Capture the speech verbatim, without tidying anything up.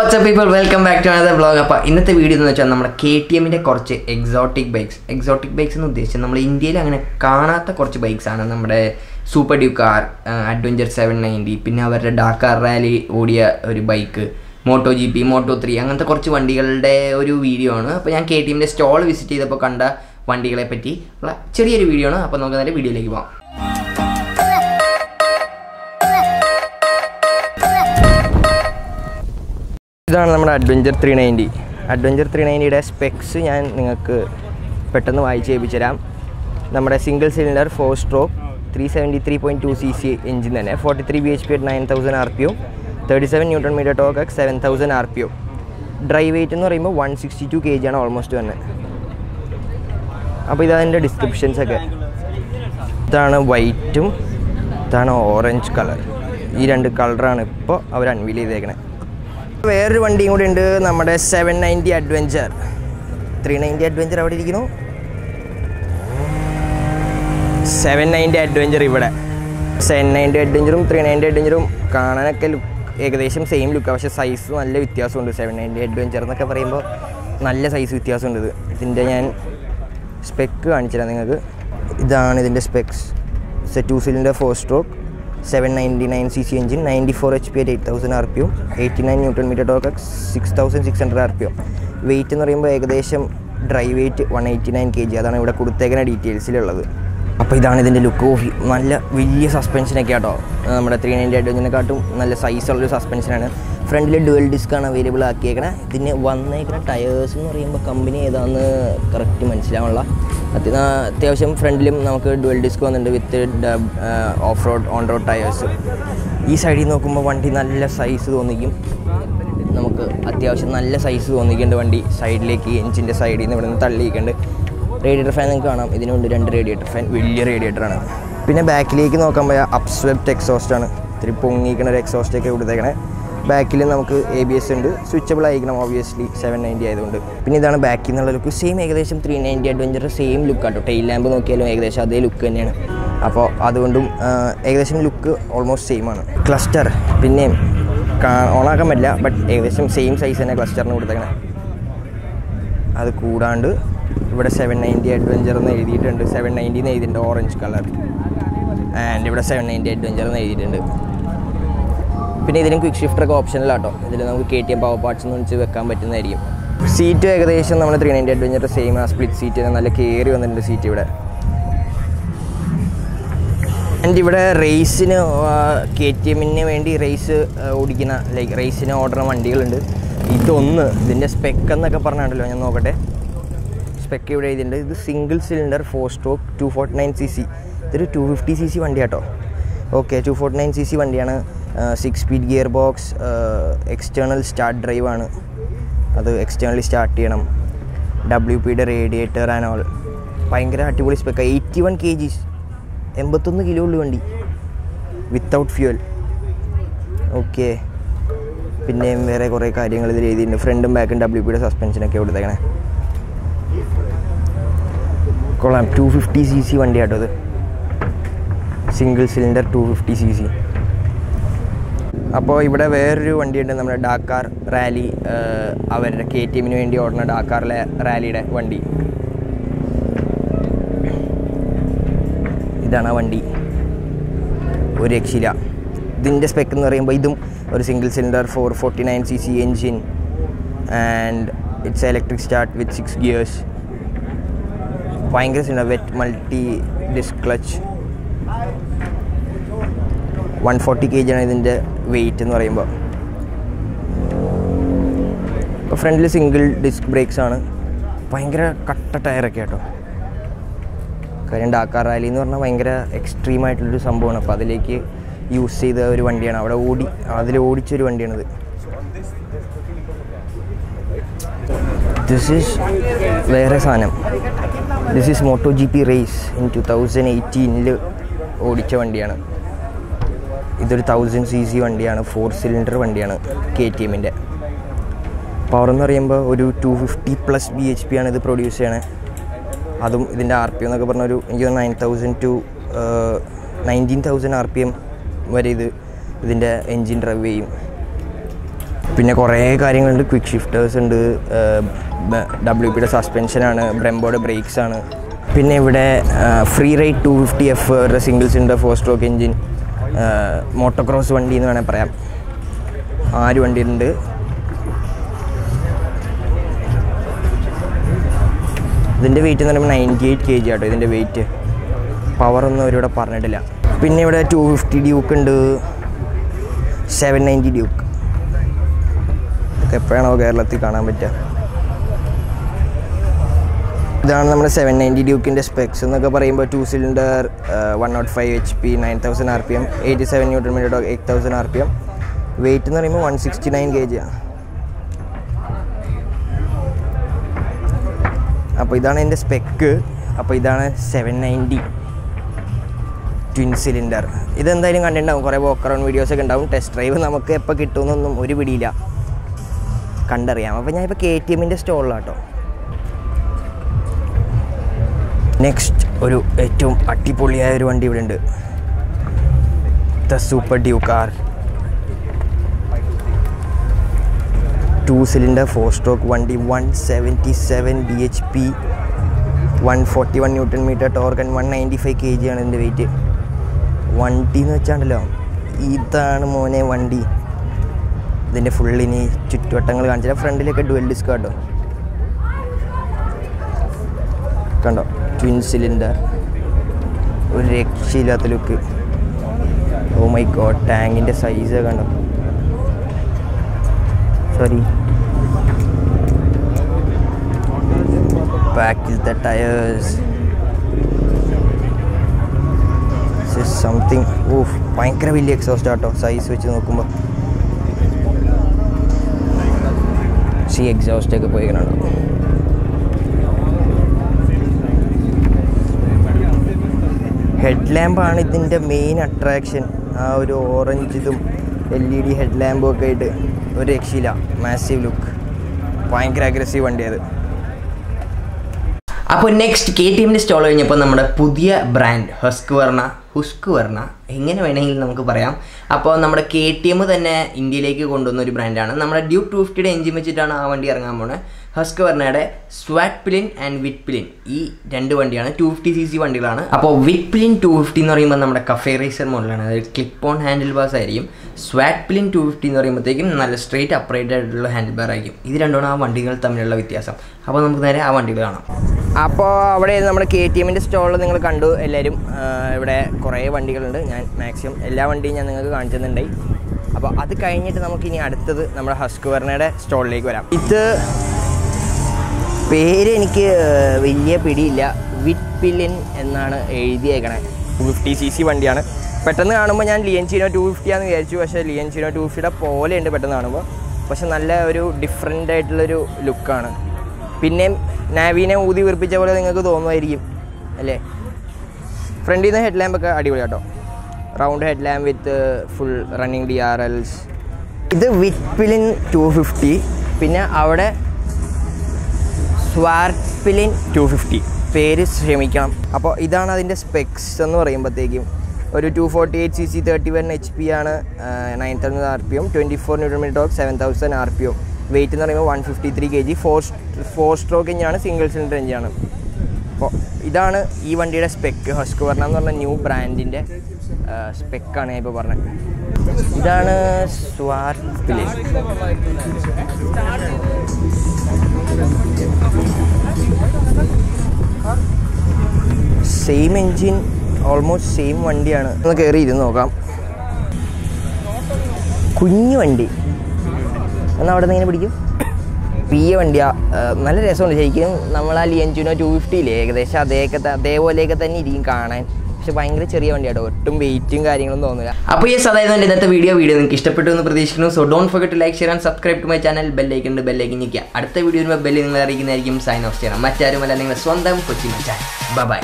What's up people, welcome back to another vlog. Appa innathe video ennu vechal nammala K T M inde korche exotic bikes exotic bikes ennu udheshichathu nammala Indiyil angane kaanatha korche bikes aanu nammade Super Duke R, Adventure seven ninety, pinne avarde Dakar rally odiya oru bike, MotoGP, Moto three angathe korche vandigalude oru video aanu. Appo njan K T M inde stall visit cheythappo kanda vandigale patti ulla cheriyoru video aanu. Appo namukku nere video ilekku povam. This is our Adventure three ninety. Adventure three ninety specs I will show you. Our single cylinder four stroke three seventy-three point two c c engine, forty-three b h p at nine thousand r p m, thirty-seven newton meter torque at seven thousand r p m. Dry weight is one sixty-two kilograms almost. Now this is the description. This is white and orange color. These two colors are now unveiled. Where one thing would enter number seven ninety Adventure. three ninety Adventure out you know? seven ninety Adventure Ivada. seven ninety Adventure room, three ninety Adventure room, Kanaka same look of size, one with your son to seven ninety Adventure, the cover rainbow, Nalla size with your son to the Indian spec and Chalanga. The other specs. It's a two cylinder four stroke. seven ninety-nine c c engine, ninety-four h p at eight thousand r p m, eighty-nine newton meter torque at six thousand six hundred r p m. Weight in the rainbow, dry weight one eighty-nine kilograms. That's why we have details. Now, look at this suspension. We have a three ninety size suspension. Front dual disc available. one tires company correct. At the friendly, we have dual disc with uh, off-road, on-road tires. This side is a good size. We have a size side lake, engine side. We have a radiator fan. We have a radiator fan. We have a radiator fan. We have a back lake. We have an upswept exhaust. We have an exhaust. We have a back lake. We have an A B S. Switchable icon obviously seven ninety. Pinne idana back inalla look same egedesham three ninety Adventure same look ato tail lamp nokkiyalum egedesham adhe look thaneyana appo adondum egedesham look almost same aanu cluster pinne on aakkan pilla but egedesham same size ena cluster nu koduthakana adu koodandu ivda seven ninety Adventure nu ezhidittundu seven ninety nu ezhidittundu orange color and ivda seven ninety Adventure nu ezhidittundu. This is a quick shifter option. K T M power parts. Seat degradation is three ninety Adventure same as split seat. And here race K T M race like race order this spec spec is single cylinder four stroke two forty-nine c c. This is two fifty c c. Okay, two forty-nine c c. Uh, six speed gearbox, uh, external start drive, that's externally start W P the radiator and all. eighty-one kilograms, eighty-one kilograms without fuel. Okay, then there are many things, front and back and W P the suspension. two fifty c c, single cylinder two fifty c c. Now, here we have a Dakar rally, a K T M or Dakar rally. This is the spec. This is a single cylinder four forty-nine c c engine and it's electric start with six gears. It's a wet multi-disc clutch. one forty kilograms weight. Friendly single disc brakes are cut tire. Current Dakar rally is extreme. You use the one day. This is This is MotoGP race in twenty eighteen. This is one thousand c c and four cylinder K T M. The power is two fifty plus b h p and it produces R P M nine thousand to nineteen thousand r p m. This is the engine drive. പിന്നെ കുറേ കാര്യങ്ങളുണ്ട്. Quick shifters ഉണ്ട്, W പിയുടെ സസ്പെൻഷനാണ്, ബ്രെംബോയുടെ breaks ആണ്. പിന്നെ ഇവിടെ free ride two fifty F അവരുടെ single cylinder four stroke engine, motocross വണ്ടി എന്ന് വേണമെങ്കിൽ പറയാം. ആറ് വണ്ടിയുണ്ട്. ഇതിൻ്റെ വെയിറ്റ് എന്ന് പറയുമ്പോൾ നയൻറ്റി എയ്റ്റ് കെ ജി ആട്ടോ ഇതിൻ്റെ വെയിറ്റ്. പവറൊന്നും അവരിവിടെ പറഞ്ഞിട്ടില്ല. പിന്നെ ഇവിടെ ടു ഫിഫ്റ്റി ഡ്യൂക്ക് ഉണ്ട്, സെവൻ നയൻറ്റി ഡ്യൂക്ക്. ഇതൊക്കെ എപ്പോഴാണോ കേരളത്തിൽ കാണാൻ പറ്റുക. ഇതാണ് നമ്മുടെ സെവൻ നയൻറ്റി ഡ്യൂക്കിൻ്റെ സ്പെക്സ് എന്നൊക്കെ പറയുമ്പോൾ two cylinder, one nought five H P, nine thousand R P M, eighty seven newton metre torque, eight thousand R P M. Weight എന്ന് പറയുമ്പോൾ one sixty nine K G ആണ്. അപ്പോൾ ഇതാണ് എൻ്റെ spec. അപ്പോൾ ഇതാണ് സെവൻ നയൻറ്റി ട്വിൻ സിലിണ്ടർ. ഇതെന്തായാലും കണ്ടിട്ടുണ്ടാവും, കുറേ വോക്ക് അറൗണ്ട് വീഡിയോസൊക്കെ ഉണ്ടാവും. ടെസ്റ്റ് ഡ്രൈവ് നമുക്ക് എപ്പോൾ കിട്ടുമെന്നൊന്നും ഒരു പിടിയില്ല, കണ്ടറിയാം. അപ്പോൾ ഞാനിപ്പോൾ കെ ടി എമ്മിൻ്റെ സ്റ്റോളിലാട്ടോ. നെക്സ്റ്റ് ഒരു ഏറ്റവും അടിപൊളിയായ ഒരു വണ്ടി ഇവിടെ ഉണ്ട്, the super Duke R. Two cylinder four stroke വണ്ടി, one seventy seven B H P, one forty one newton metre torque and one ninety five K G ആണ് ഇതിൻ്റെ വെയിറ്റ്. വണ്ടി എന്ന് വെച്ചാണ്ടല്ലോ, ഇതാണ് മോനെ വണ്ടി. ഇതിൻ്റെ ഫുള്ളിനി ചുറ്റുവട്ടങ്ങൾ കാണിച്ചാൽ ഫ്രണ്ടിലൊക്കെ ഡ്വൽ ഡിസ്ക് കേട്ടോ, കണ്ടോ, ട്വിൻ സിലിണ്ടർ. ഒരു രക്ഷയില്ലാത്ത ലുക്ക്. ഓ മൈ ഗോഡ്, ടാങ്കിൻ്റെ സൈസ് കണ്ടോ, സോറി, ബാക്കിലത്തെ ടയേഴ്സ്, സംതിങ്. ഓഫ്, ഭയങ്കര വലിയ എക്സോസ്റ്റ് ആട്ടോ സൈസ് വെച്ച് നോക്കുമ്പോൾ. സി എക്സോസ്റ്റൊക്കെ പോയിക്കണോ. ഹെഡ് ലാമ്പാണ് ഇതിൻ്റെ മെയിൻ അട്രാക്ഷൻ. ആ ഒരു ഓറഞ്ച് ഇതും എൽ ഇ ഡി ഹെഡ് ലാമ്പും ഒക്കെ ആയിട്ട് ഒരു രക്ഷയില്ല. മാസീവ് ലുക്ക്, ഭയങ്കര അഗ്രസീവ് വണ്ടിയത്. അപ്പോൾ നെക്സ്റ്റ് കെ ടി എമ്മിൻ്റെ സ്റ്റോൾ കഴിഞ്ഞപ്പോൾ നമ്മുടെ പുതിയ ബ്രാൻഡ് ഹുസ്ക്വർണ, ഹുസ്ക്വർണ എങ്ങനെ വേണമെങ്കിൽ നമുക്ക് പറയാം. അപ്പോൾ നമ്മുടെ കെ ടി എം തന്നെ ഇന്ത്യയിലേക്ക് കൊണ്ടുവന്ന ഒരു ബ്രാൻഡാണ്. നമ്മുടെ ഡ്യൂക്ക് ടു ഫിഫ്റ്റിയുടെ എൻജിൻ വെച്ചിട്ടാണ് ആ വണ്ടി ഇറങ്ങാൻ പോകുന്നത്. ഹുസ്ക്വർണയുടെ സ്വാർട്ട്പിലിൻ ആൻഡ് വിറ്റ്പിലിൻ, ഈ രണ്ട് വണ്ടിയാണ്, ടു ഫിഫ്റ്റി സി സി വണ്ടികളാണ്. അപ്പോൾ വിറ്റ്പിലിൻ ടു ഫിഫ്റ്റി എന്ന് പറയുമ്പോൾ നമ്മുടെ കഫേ റേസർ മോഡലാണ്, അതായത് ക്ലിപ്പ് ഓൺ ഹാൻഡിൽ ബാർസ് ആയിരിക്കും. സ്വാർട്ട്പിലിൻ ടു ഫിഫ്റ്റി എന്ന് പറയുമ്പോഴത്തേക്കും നല്ല സ്ട്രെയിറ്റ് അപ്രൈറ്റ് ആയിട്ടുള്ള ഹാൻഡിൽ ബാർ ആയിരിക്കും. ഇത് രണ്ടുമാണ് ആ വണ്ടികൾ തമ്മിലുള്ള വ്യത്യാസം. അപ്പോൾ നമുക്ക് നേരെ ആ വണ്ടികൾ കാണാം. അപ്പോൾ അവിടെ നമ്മുടെ കെ ടി എമ്മിൻ്റെ സ്റ്റോളിൽ നിങ്ങൾ കണ്ടു എല്ലാവരും. ഇവിടെ കുറേ വണ്ടികളുണ്ട്. ഞാൻ മാക്സിമം എല്ലാ വണ്ടിയും ഞാൻ നിങ്ങൾക്ക് കാണിച്ചിട്ടുണ്ടായി. അപ്പോൾ അത് കഴിഞ്ഞിട്ട് നമുക്കിനി അടുത്തത് നമ്മുടെ ഹുസ്ക്വർണയുടെ സ്റ്റോളിലേക്ക് വരാം. ഇത് പേര് എനിക്ക് വലിയ പിടിയില്ല, വിറ്റ്പിലെൻ എന്നാണ് എഴുതിയേക്കണേ. ടു ഫിഫ്റ്റി സി സി വണ്ടിയാണ്. പെട്ടെന്ന് കാണുമ്പോൾ ഞാൻ ലിയൻചിനോ ടു ഫിഫ്റ്റി ആണെന്ന് വിചാരിച്ചു, പക്ഷേ ലിയൻചിനോ ടു ഫിഫ്റ്റിയുടെ പോലെയുണ്ട് പെട്ടെന്ന് കാണുമ്പോൾ. പക്ഷെ നല്ല ഒരു ഡിഫറെൻ്റ് ആയിട്ടുള്ളൊരു ലുക്കാണ്. പിന്നെയും നാവീനെ ഊതി വീർപ്പിച്ച പോലെ നിങ്ങൾക്ക് തോന്നുമായിരിക്കും അല്ലേ. ഫ്രണ്ടിൽ നിന്ന് ഹെഡ് ലാമ്പൊക്കെ അടിപൊളി കേട്ടോ, round head lamp with full running D R Ls. ഇത് വിറ്റ്പിലെൻ ടു ഫിഫ്റ്റി, പിന്നെ അവിടെ സ്വാർട്ട്പിലിൻ ടു ഫിഫ്റ്റി, പേര് ക്ഷമിക്കണം. അപ്പോൾ ഇതാണ് അതിൻ്റെ സ്പെക്സ് എന്ന് പറയുമ്പോഴത്തേക്കും. ഒരു two forty eight C C, thirty one H P ആണ്, nine thousand R P M, twenty four newton metre torque, seven thousand R P M. Weight എന്ന് പറയുമ്പോൾ one fifty three K G. Four four stroke എഞ്ചാണ്, single cylinder എഞ്ചാണ്. അപ്പോൾ ഇതാണ് ഈ വണ്ടിയുടെ spec. ഹുസ്ക്വർണ എന്ന് പറഞ്ഞ ന്യൂ ബ്രാൻഡിൻ്റെ സ്പെക്കാണ് ഞാൻ ഇപ്പോൾ പറഞ്ഞത്. ഇതാണ് സ്വാർട്ട്പിലിൻ. സെയിം എൻജിൻ, ഓൾമോസ്റ്റ് സെയിം വണ്ടിയാണ്. ഒന്ന് കയറി ഇരുന്ന് നോക്കാം. കുഞ്ഞു വണ്ടി എന്നാൽ അവിടെ നിന്ന് ഇങ്ങനെ പിടിക്കും. പിയ വണ്ടിയാണ്, നല്ല രസമുണ്ട് ശരിക്കും. നമ്മൾ ആ ലിയൻചിനോ ടു ഫിഫ്റ്റിയില്ലേ, ഏകദേശം അതേക്കെ അതേപോലെയൊക്കെ തന്നെ ഇരിക്കും കാണാൻ. പക്ഷെ ഭയങ്കര ചെറിയ വണ്ടിയാട്ടോ, ഒട്ടും വെയിറ്റും കാര്യങ്ങളും തോന്നില്ല. അപ്പോൾ യെസ്, അതായത് എൻ്റെ ഇന്നത്തെ വീഡിയോ വീഡിയോ നിങ്ങൾക്ക് ഇഷ്ടപ്പെട്ടു എന്ന് പ്രതീക്ഷിക്കുന്നു. So don't forget to like, share and subscribe to my channel. ബെല്ലൈക്കൻ ഉണ്ട്, ബെല്ലൈക്കൻ നിൽക്കുക. അടുത്ത വീഡിയോ വരുമ്പോൾ ബെല്ല് നിങ്ങൾ അറിയിക്കുന്നതായിരിക്കും. സൈൻ ഓഫ് ചെയ്യണം. മറ്റാരുമല്ല, നിങ്ങൾ സ്വന്തം കൊച്ചി മച്ചാൻ. ബൈ.